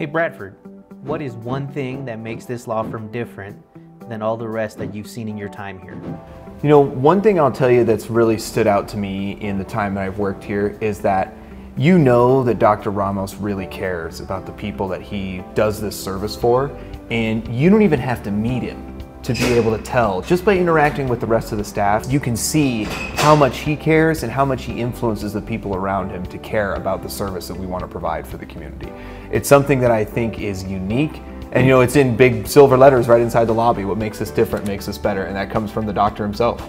Hey Bradford, what is one thing that makes this law firm different than all the rest that you've seen in your time here? You know, one thing I'll tell you that's really stood out to me in the time that I've worked here is that you know that Dr. Ramos really cares about the people that he does this service for, and you don't even have to meet him to be able to tell. Just by interacting with the rest of the staff, you can see how much he cares and how much he influences the people around him to care about the service that we want to provide for the community. It's something that I think is unique. And you know, it's in big silver letters right inside the lobby. What makes us different makes us better, and that comes from the doctor himself.